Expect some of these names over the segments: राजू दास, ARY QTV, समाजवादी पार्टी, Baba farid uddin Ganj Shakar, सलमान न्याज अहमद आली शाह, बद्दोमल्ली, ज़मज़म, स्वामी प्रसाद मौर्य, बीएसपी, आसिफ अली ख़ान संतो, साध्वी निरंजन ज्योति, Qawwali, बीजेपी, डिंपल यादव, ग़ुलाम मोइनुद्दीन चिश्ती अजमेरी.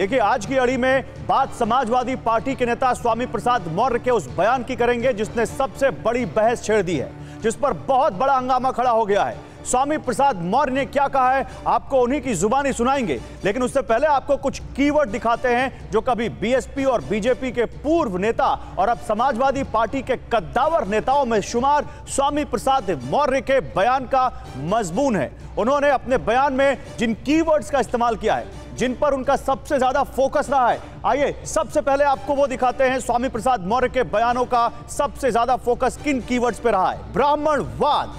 देखिए आज की अड़ी में बात समाजवादी पार्टी के नेता स्वामी प्रसाद मौर्य के उस बयान की करेंगे जिसने सबसे बड़ी बहस छेड़ दी है, जिस पर बहुत बड़ा हंगामा खड़ा हो गया है। स्वामी प्रसाद मौर्य ने क्या कहा है आपको उन्हीं की जुबानी सुनाएंगे, लेकिन उससे पहले आपको कुछ कीवर्ड दिखाते हैं जो कभी बीएसपी और बीजेपी के पूर्व नेता और अब समाजवादी पार्टी के कद्दावर नेताओं में शुमार स्वामी प्रसाद मौर्य के बयान का मजमून है। उन्होंने अपने बयान में जिन कीवर्ड्स का इस्तेमाल किया है, जिन पर उनका सबसे ज्यादा फोकस रहा है, आइए सबसे पहले आपको वो दिखाते हैं। स्वामी प्रसाद मौर्य के बयानों का सबसे ज्यादा फोकस किन कीवर्ड्स पर रहा है? ब्राह्मणवाद,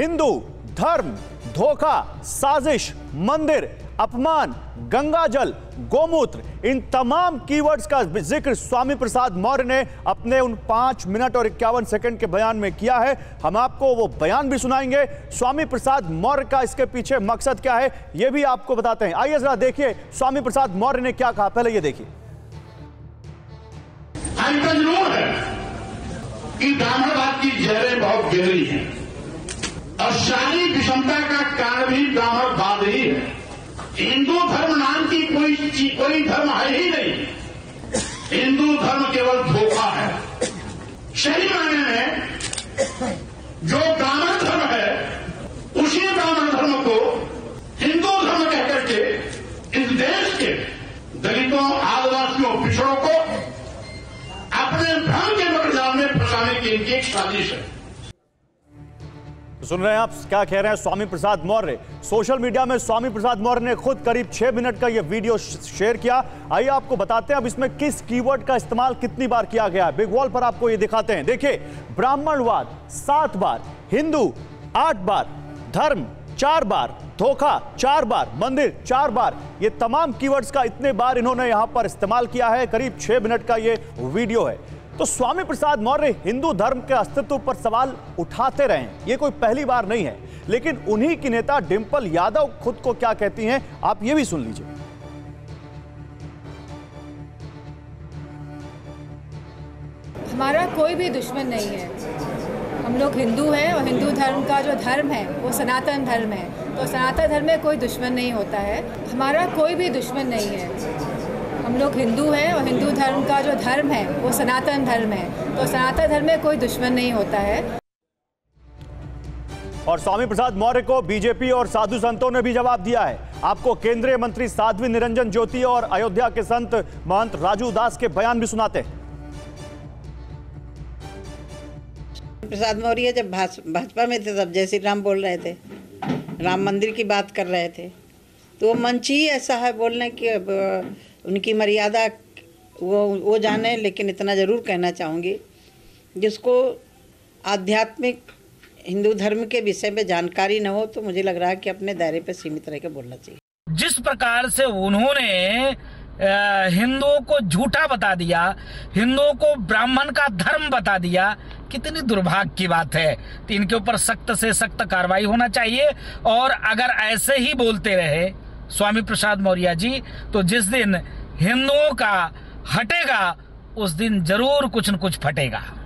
हिंदू धर्म, धोखा, साजिश, मंदिर, अपमान, गंगाजल, गोमूत्र, इन तमाम कीवर्ड्स का जिक्र स्वामी प्रसाद मौर्य ने अपने उन 5 मिनट और 51 सेकंड के बयान में किया है। हम आपको वो बयान भी सुनाएंगे। स्वामी प्रसाद मौर्य का इसके पीछे मकसद क्या है ये भी आपको बताते हैं। आइए जरा देखिए स्वामी प्रसाद मौर्य ने क्या कहा, पहले ये देखिए। ब्राह्मणवाद की जड़ें बहुत गहरी हैं और शारीरिक विषमता का कारण भी ब्राह्मणवाद ही है। हिंदू धर्म नाम की कोई धर्म है ही नहीं। हिंदू धर्म केवल धोखा है। सही माने में जो ब्राह्मण धर्म है उसी ब्राह्मण धर्म को हिंदू धर्म कहकर के इस देश के दलितों, आदिवासियों, पिछड़ों को अपने भ्रम के मकजाल में फंसाने की इनकी एक साजिश है। सुन रहे हैं आप क्या कह रहे हैं स्वामी प्रसाद मौर्य। सोशल मीडिया में स्वामी प्रसाद मौर्य ने खुद करीब 6 मिनट का यह वीडियो शेयर किया। आइए आपको बताते हैं अब इसमें किस कीवर्ड का इस्तेमाल कितनी बार किया गया है। बिग वॉल पर आपको ये दिखाते हैं, देखिए। ब्राह्मणवाद 7 बार, हिंदू 8 बार, धर्म 4 बार, धोखा 4 बार, मंदिर 4 बार, ये तमाम कीवर्ड्स का इतने बार इन्होंने यहाँ पर इस्तेमाल किया है। करीब 6 मिनट का ये वीडियो है। तो स्वामी प्रसाद मौर्य हिंदू धर्म के अस्तित्व पर सवाल उठाते रहे हैं, ये कोई पहली बार नहीं है। लेकिन उन्हीं की नेता डिंपल यादव खुद को क्या कहती हैं आप ये भी सुन लीजिए। हमारा कोई भी दुश्मन नहीं है, हम लोग हिंदू हैं और हिंदू धर्म का जो धर्म है वो सनातन धर्म है, तो सनातन धर्म में कोई दुश्मन नहीं होता है। हमारा कोई भी दुश्मन नहीं है, हम लोग हिंदू हैं और हिंदू धर्म का जो धर्म है वो सनातन धर्म है, तो सनातन धर्म में कोई दुश्मन नहीं होता है। और स्वामी प्रसाद मौर्य को बीजेपी और साधु संतों ने भी जवाब दिया है। आपको केंद्रीय मंत्री साध्वी निरंजन ज्योति और अयोध्या के संत महंत राजू दास के बयान भी सुनाते हैं। प्रसाद मौर्य जब भाजपा में थे तब जय श्री राम बोल रहे थे, राम मंदिर की बात कर रहे थे, तो वो मंच ही ऐसा है बोलने की। उनकी मर्यादा वो जाने, लेकिन इतना ज़रूर कहना चाहूँगी जिसको आध्यात्मिक हिंदू धर्म के विषय में जानकारी न हो तो मुझे लग रहा है कि अपने दायरे पर सीमित रह के बोलना चाहिए। जिस प्रकार से उन्होंने हिंदुओं को झूठा बता दिया, हिंदुओं को ब्राह्मण का धर्म बता दिया, कितनी दुर्भाग्य की बात है। तो इनके ऊपर सख्त से सख्त कार्रवाई होना चाहिए। और अगर ऐसे ही बोलते रहे स्वामी प्रसाद मौर्य जी तो जिस दिन हिंदुओं का हटेगा उस दिन जरूर कुछ न कुछ फटेगा।